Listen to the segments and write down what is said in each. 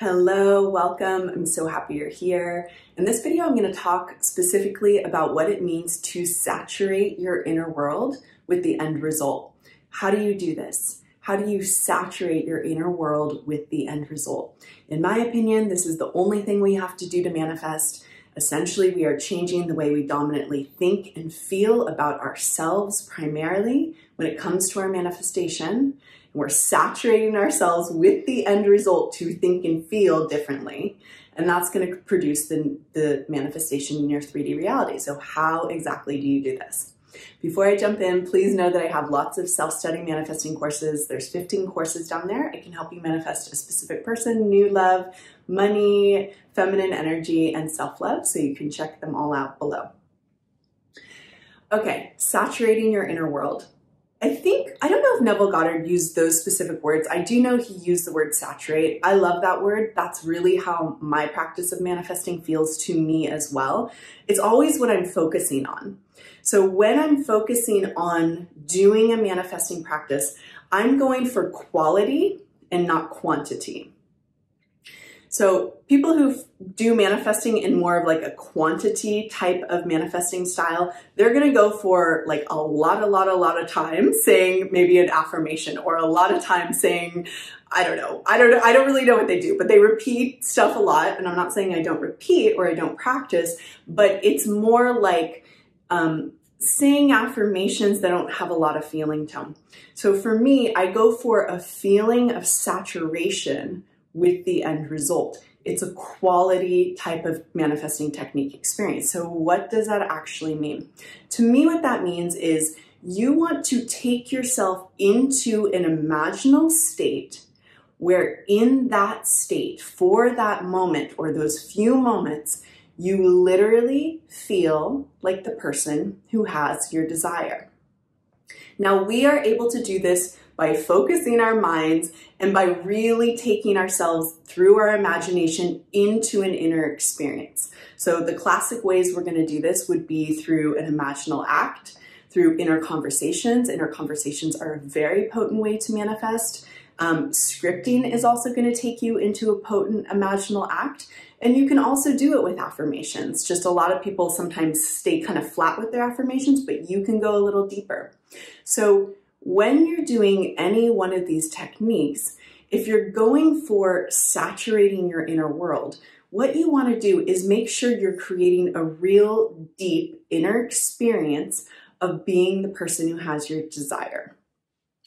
Hello, welcome. I'm so happy you're here. In this video, I'm going to talk specifically about what it means to saturate your inner world with the end result. How do you do this? How do you saturate your inner world with the end result? In my opinion, this is the only thing we have to do to manifest. Essentially, we are changing the way we dominantly think and feel about ourselves primarily when it comes to our manifestation. And we're saturating ourselves with the end result to think and feel differently. And that's going to produce the manifestation in your 3D reality. So how exactly do you do this? Before I jump in, please know that I have lots of self-study manifesting courses. There's 15 courses down there. It can help you manifest a specific person, new love, money, feminine energy, and self-love. So you can check them all out below. Okay, saturating your inner world. I don't know if Neville Goddard used those specific words. I do know he used the word saturate. I love that word. That's really how my practice of manifesting feels to me as well. It's always what I'm focusing on. So when I'm focusing on doing a manifesting practice, I'm going for quality and not quantity. So people who do manifesting in more of like a quantity type of manifesting style, they're going to go for like a lot of time saying maybe an affirmation or a lot of time saying, I don't really know what they do, but they repeat stuff a lot. And I'm not saying I don't repeat or I don't practice, but it's more like saying affirmations that don't have a lot of feeling to them. So for me, I go for a feeling of saturation with the end result. It's a quality type of manifesting technique experience. So what does that actually mean? To me, what that means is you want to take yourself into an imaginal state where in that state, for that moment or those few moments, you literally feel like the person who has your desire. Now, we are able to do this by focusing our minds and by really taking ourselves through our imagination into an inner experience. So the classic ways we're going to do this would be through an imaginal act, through inner conversations. Inner conversations are a very potent way to manifest. Scripting is also going to take you into a potent imaginal act. And you can also do it with affirmations. Just a lot of people sometimes stay kind of flat with their affirmations, but you can go a little deeper. So when you're doing any one of these techniques, if you're going for saturating your inner world, what you want to do is make sure you're creating a real deep inner experience of being the person who has your desire.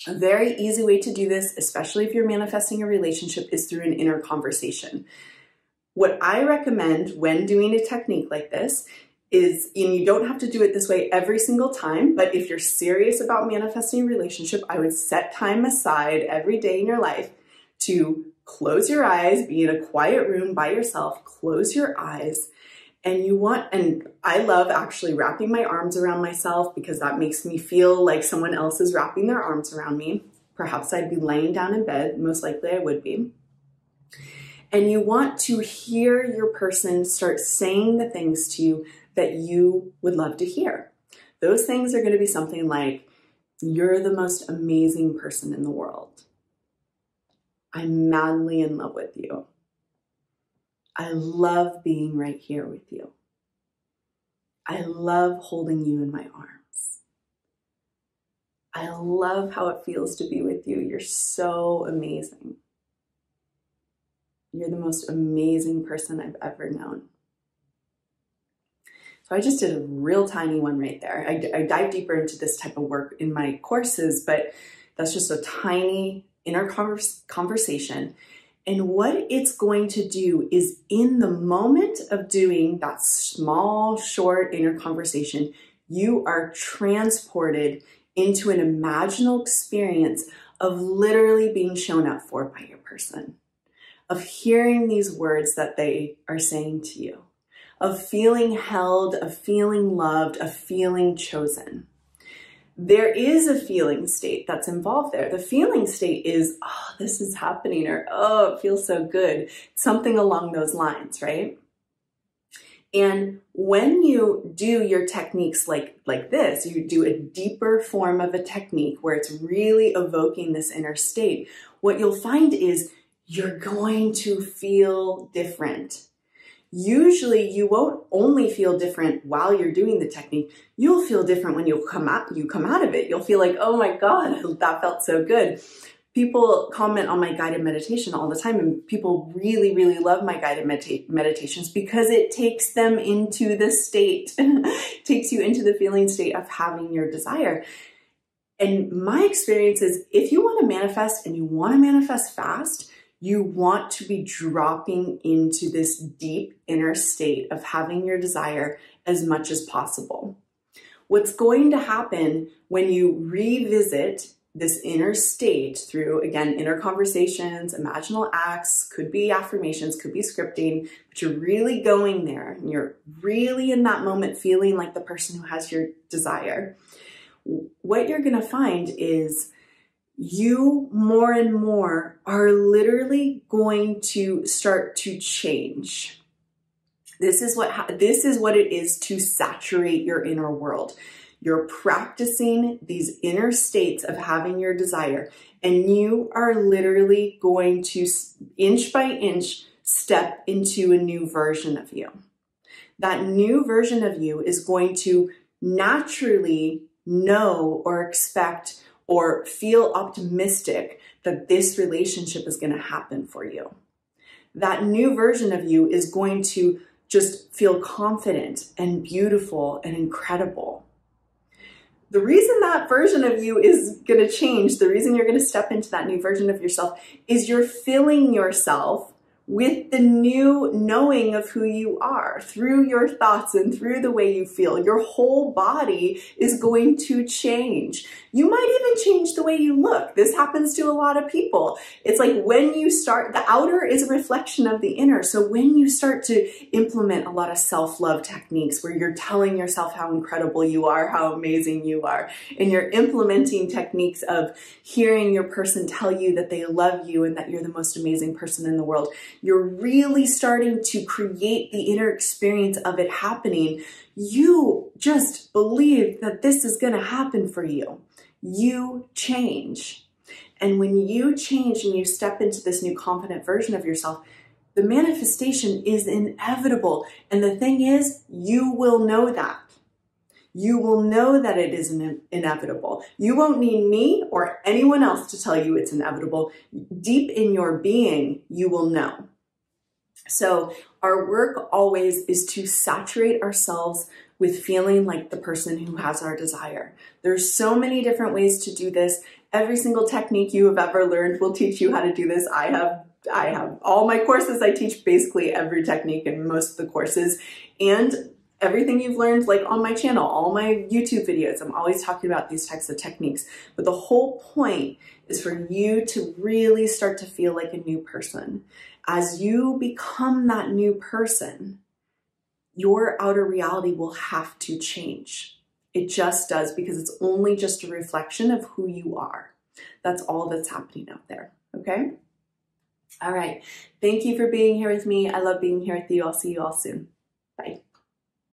A very easy way to do this, especially if you're manifesting a relationship, is through an inner conversation. What I recommend when doing a technique like this is, and you don't have to do it this way every single time, but if you're serious about manifesting a relationship, I would set time aside every day in your life to close your eyes, be in a quiet room by yourself, close your eyes, and you want, and I love actually wrapping my arms around myself because that makes me feel like someone else is wrapping their arms around me. Perhaps I'd be laying down in bed, most likely I would be. And you want to hear your person start saying the things to you that you would love to hear. Those things are going to be something like, you're the most amazing person in the world. I'm madly in love with you. I love being right here with you. I love holding you in my arms. I love how it feels to be with you. You're so amazing. You're the most amazing person I've ever known. I just did a real tiny one right there. I dive deeper into this type of work in my courses, but that's just a tiny inner conversation. And what it's going to do is in the moment of doing that small, short inner conversation, you are transported into an imaginal experience of literally being shown up for by your person, of hearing these words that they are saying to you, of feeling held, of feeling loved, of feeling chosen. There is a feeling state that's involved there. The feeling state is, oh, this is happening, or oh, it feels so good. Something along those lines, right? And when you do your techniques like this, you do a deeper form of a technique where it's really evoking this inner state, what you'll find is you're going to feel different. Usually you won't only feel different while you're doing the technique. You'll feel different when you come out of it. You'll feel like, oh my God, that felt so good. People comment on my guided meditation all the time, and people really, really love my guided meditations because it takes them into the state, takes you into the feeling state of having your desire. And my experience is, if you want to manifest and you want to manifest fast, you want to be dropping into this deep inner state of having your desire as much as possible. What's going to happen when you revisit this inner state through, again, inner conversations, imaginal acts, could be affirmations, could be scripting, but you're really going there and you're really in that moment feeling like the person who has your desire. What you're going to find is you more and more are literally going to start to change. This is what it is to saturate your inner world. You're practicing these inner states of having your desire, and you are literally going to, inch by inch, step into a new version of you. That new version of you is going to naturally know or expect or feel optimistic that this relationship is going to happen for you. That new version of you is going to just feel confident and beautiful and incredible. The reason that version of you is going to change, the reason you're going to step into that new version of yourself, is you're filling yourself with the new knowing of who you are through your thoughts and through the way you feel. Your whole body is going to change. You might even change the way you look. This happens to a lot of people. It's like when you start, the outer is a reflection of the inner. So when you start to implement a lot of self-love techniques where you're telling yourself how incredible you are, how amazing you are, and you're implementing techniques of hearing your person tell you that they love you and that you're the most amazing person in the world, you're really starting to create the inner experience of it happening. You just believe that this is going to happen for you. You change. And when you change and you step into this new confident version of yourself, the manifestation is inevitable. And the thing is, you will know that. You will know that it is inevitable. You won't need me or anyone else to tell you it's inevitable. Deep in your being, you will know. So our work always is to saturate ourselves with feeling like the person who has our desire. There's so many different ways to do this. Every single technique you have ever learned will teach you how to do this. I have all my courses. I teach basically every technique in most of the courses, and everything you've learned, like on my channel, all my YouTube videos, I'm always talking about these types of techniques. But the whole point is for you to really start to feel like a new person. As you become that new person, your outer reality will have to change. It just does, because it's only just a reflection of who you are. That's all that's happening out there, okay? All right, thank you for being here with me. I love being here with you. I'll see you all soon. Bye.